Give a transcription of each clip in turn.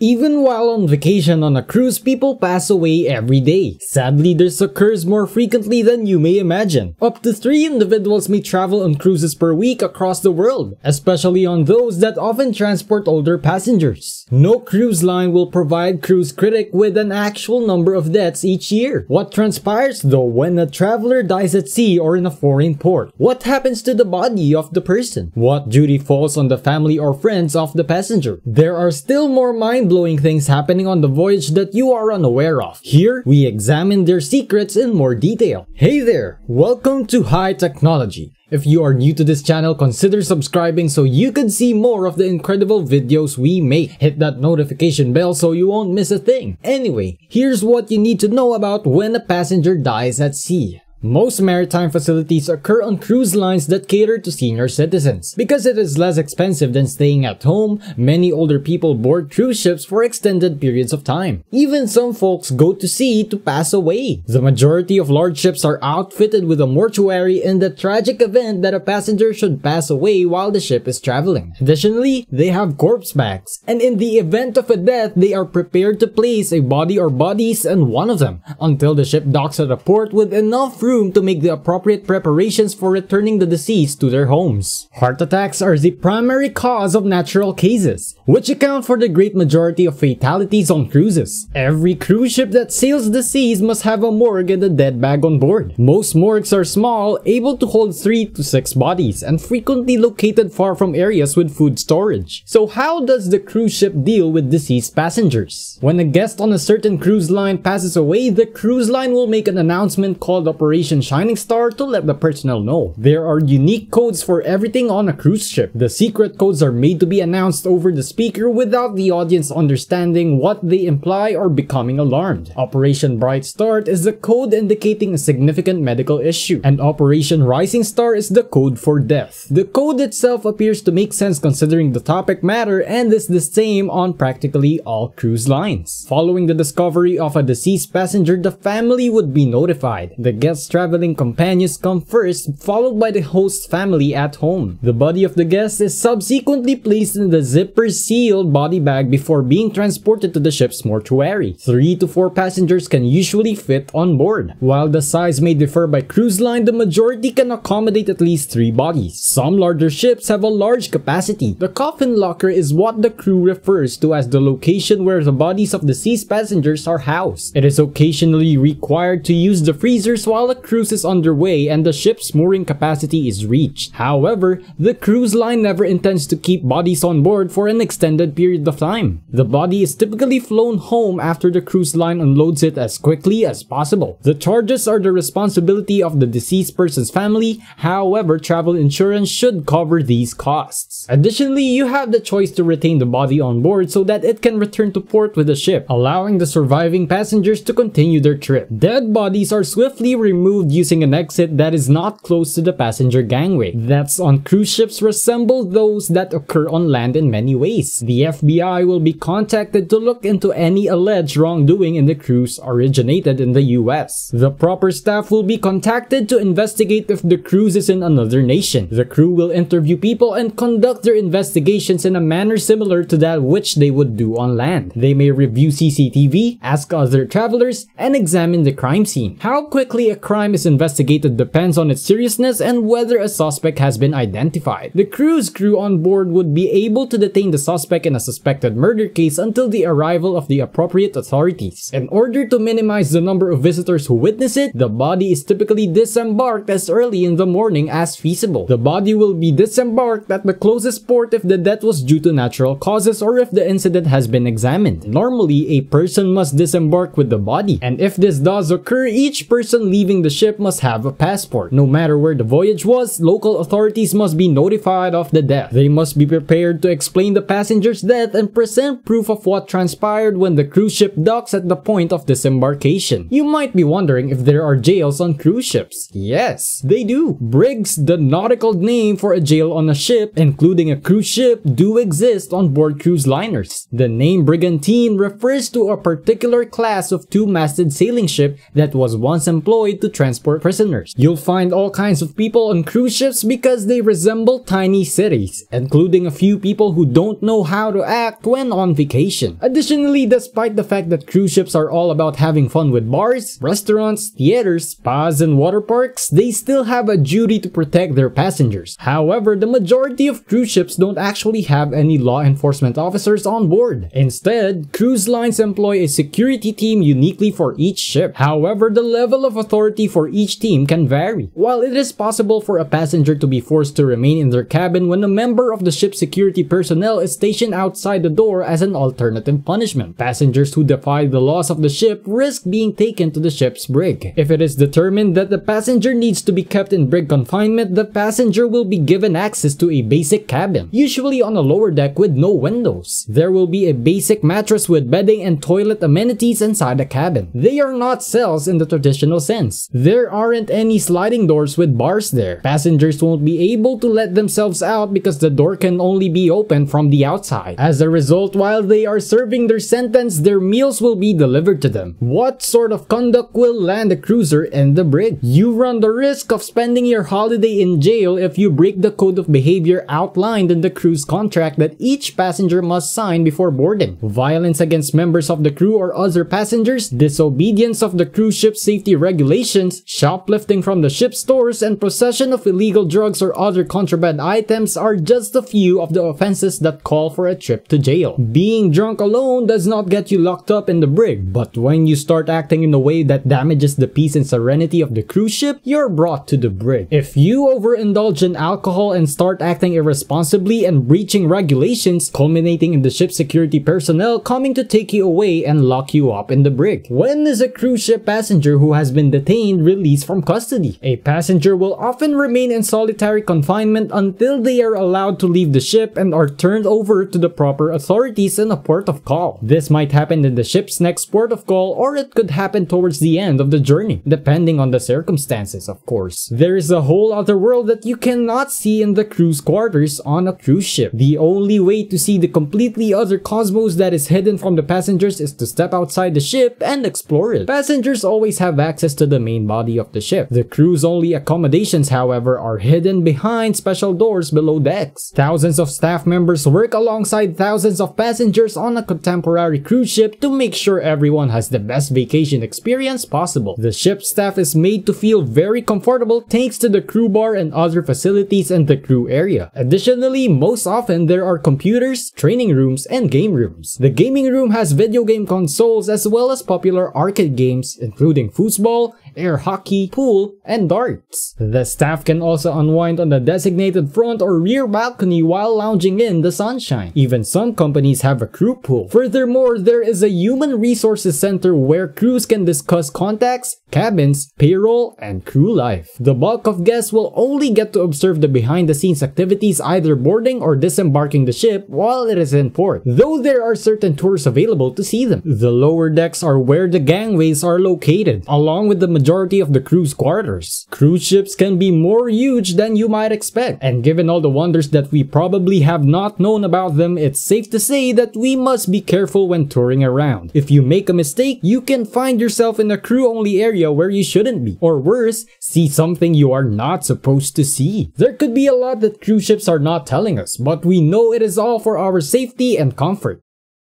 Even while on vacation on a cruise, people pass away every day. Sadly, this occurs more frequently than you may imagine. Up to 3 individuals may travel on cruises per week across the world, especially on those that often transport older passengers. No cruise line will provide Cruise Critic with an actual number of deaths each year. What transpires, though, when a traveler dies at sea or in a foreign port? What happens to the body of the person? What duty falls on the family or friends of the passenger? There are still more mind-blowing things happening on the voyage that you are unaware of. Here, we examine their secrets in more detail. Hey there! Welcome to High Technology. If you are new to this channel, consider subscribing so you can see more of the incredible videos we make. Hit that notification bell so you won't miss a thing. Anyway, here's what you need to know about when a passenger dies at sea. Most maritime facilities occur on cruise lines that cater to senior citizens. Because it is less expensive than staying at home, many older people board cruise ships for extended periods of time. Even some folks go to sea to pass away. The majority of large ships are outfitted with a mortuary in the tragic event that a passenger should pass away while the ship is traveling. Additionally, they have corpse bags, and in the event of a death, they are prepared to place a body or bodies in one of them until the ship docks at a port with enough room to make the appropriate preparations for returning the deceased to their homes. Heart attacks are the primary cause of natural cases, which account for the great majority of fatalities on cruises. Every cruise ship that sails the seas must have a morgue and a dead bag on board. Most morgues are small, able to hold 3 to 6 bodies, and frequently located far from areas with food storage. So how does the cruise ship deal with deceased passengers? When a guest on a certain cruise line passes away, the cruise line will make an announcement called Operation Shining Star to let the personnel know. There are unique codes for everything on a cruise ship. The secret codes are made to be announced over the speaker without the audience understanding what they imply or becoming alarmed. Operation Bright Start is the code indicating a significant medical issue, and Operation Rising Star is the code for death. The code itself appears to make sense considering the topic matter and is the same on practically all cruise lines. Following the discovery of a deceased passenger, the family would be notified. The guest traveling companions come first, followed by the host's family at home. The body of the guest is subsequently placed in the zipper-sealed body bag before being transported to the ship's mortuary. 3 to 4 passengers can usually fit on board. While the size may differ by cruise line, the majority can accommodate at least 3 bodies. Some larger ships have a large capacity. The coffin locker is what the crew refers to as the location where the bodies of deceased passengers are housed. It is occasionally required to use the freezers while the cruise is underway and the ship's mooring capacity is reached. However, the cruise line never intends to keep bodies on board for an extended period of time. The body is typically flown home after the cruise line unloads it as quickly as possible. The charges are the responsibility of the deceased person's family. However, travel insurance should cover these costs. Additionally, you have the choice to retain the body on board so that it can return to port with the ship, allowing the surviving passengers to continue their trip. Dead bodies are swiftly removed using an exit that is not close to the passenger gangway. Deaths on cruise ships resemble those that occur on land in many ways. The FBI will be contacted to look into any alleged wrongdoing in the cruise originated in the US. The proper staff will be contacted to investigate if the cruise is in another nation. The crew will interview people and conduct their investigations in a manner similar to that which they would do on land. They may review CCTV, ask other travelers, and examine the crime scene. How quickly a crime is investigated depends on its seriousness and whether a suspect has been identified. The cruise crew on board would be able to detain the suspect in a suspected murder case until the arrival of the appropriate authorities. In order to minimize the number of visitors who witness it, the body is typically disembarked as early in the morning as feasible. The body will be disembarked at the closest port if the death was due to natural causes or if the incident has been examined. Normally, a person must disembark with the body, and if this does occur, each person leaving the ship must have a passport. No matter where the voyage was, local authorities must be notified of the death. They must be prepared to explain the passenger's death and present proof of what transpired when the cruise ship docks at the point of disembarkation. You might be wondering if there are jails on cruise ships. Yes, they do. Brigs, the nautical name for a jail on a ship, including a cruise ship, do exist on board cruise liners. The name brigantine refers to a particular class of two-masted sailing ship that was once employed to transport prisoners. You'll find all kinds of people on cruise ships because they resemble tiny cities, including a few people who don't know how to act when on vacation. Additionally, despite the fact that cruise ships are all about having fun with bars, restaurants, theaters, spas, and water parks, they still have a duty to protect their passengers. However, the majority of cruise ships don't actually have any law enforcement officers on board. Instead, cruise lines employ a security team uniquely for each ship. However, the level of authority for each team can vary. While it is possible for a passenger to be forced to remain in their cabin when a member of the ship's security personnel is stationed outside the door as an alternative punishment, passengers who defy the laws of the ship risk being taken to the ship's brig. If it is determined that the passenger needs to be kept in brig confinement, the passenger will be given access to a basic cabin, usually on a lower deck with no windows. There will be a basic mattress with bedding and toilet amenities inside the cabin. They are not cells in the traditional sense. There aren't any sliding doors with bars there. Passengers won't be able to let themselves out because the door can only be opened from the outside. As a result, while they are serving their sentence, their meals will be delivered to them. What sort of conduct will land a cruiser in the brig? You run the risk of spending your holiday in jail if you break the code of behavior outlined in the cruise contract that each passenger must sign before boarding. Violence against members of the crew or other passengers, disobedience of the cruise ship safety regulations, shoplifting from the ship stores, and possession of illegal drugs or other contraband items are just a few of the offenses that call for a trip to jail. Being drunk alone does not get you locked up in the brig, but when you start acting in a way that damages the peace and serenity of the cruise ship, you're brought to the brig. If you overindulge in alcohol and start acting irresponsibly and breaching regulations, culminating in the ship's security personnel coming to take you away and lock you up in the brig. When is a cruise ship passenger who has been detained released from custody? A passenger will often remain in solitary confinement until they are allowed to leave the ship and are turned over to the proper authorities in a port of call. This might happen in the ship's next port of call, or it could happen towards the end of the journey, depending on the circumstances, of course. There is a whole other world that you cannot see in the cruise quarters on a cruise ship. The only way to see the completely other cosmos that is hidden from the passengers is to step outside the ship and explore it. Passengers always have access to the main body of the ship. The cruise-only accommodations, however, are hidden behind special doors below decks. Thousands of staff members work alongside thousands of passengers on a contemporary cruise ship to make sure everyone has the best vacation experience possible. The ship staff is made to feel very comfortable thanks to the crew bar and other facilities in the crew area. Additionally, most often there are computers, training rooms, and game rooms. The gaming room has video game consoles as well as popular arcade games including foosball, air hockey, pool, and darts. The staff can also unwind on the designated front or rear balcony while lounging in the sunshine. Even some companies have a crew pool. Furthermore, there is a human resources center where crews can discuss contacts, cabins, payroll, and crew life. The bulk of guests will only get to observe the behind-the-scenes activities either boarding or disembarking the ship while it is in port, though there are certain tours available to see them. The lower decks are where the gangways are located, along with the majority of the cruise quarters. Cruise ships can be more huge than you might expect, and given all the wonders that we probably have not known about them, it's safe to say that we must be careful when touring around. If you make a mistake, you can find yourself in a crew-only area where you shouldn't be, or worse, see something you are not supposed to see. There could be a lot that cruise ships are not telling us, but we know it is all for our safety and comfort.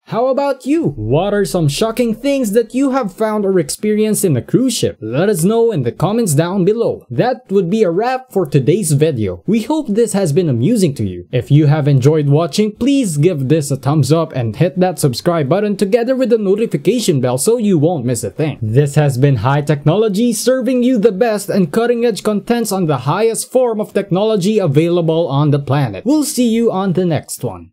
How about you? What are some shocking things that you have found or experienced in a cruise ship? Let us know in the comments down below. That would be a wrap for today's video. We hope this has been amusing to you. If you have enjoyed watching, please give this a thumbs up and hit that subscribe button together with the notification bell so you won't miss a thing. This has been High Technology, serving you the best and cutting-edge contents on the highest form of technology available on the planet. We'll see you on the next one.